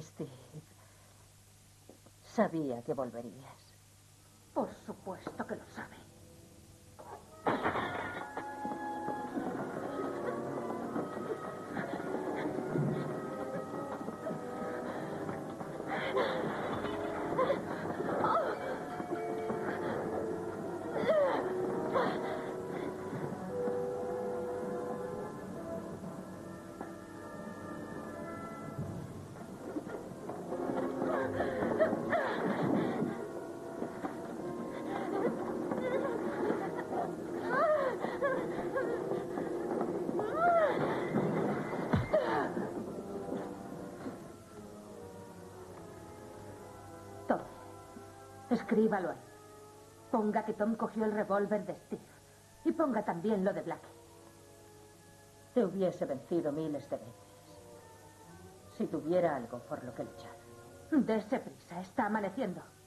Steve. Sabía que volverías. Por supuesto que lo sabe. Escríbalo ahí. Ponga que Tom cogió el revólver de Steve. Y ponga también lo de Blackie. Te hubiese vencido miles de veces si tuviera algo por lo que luchar. Dese prisa, está amaneciendo.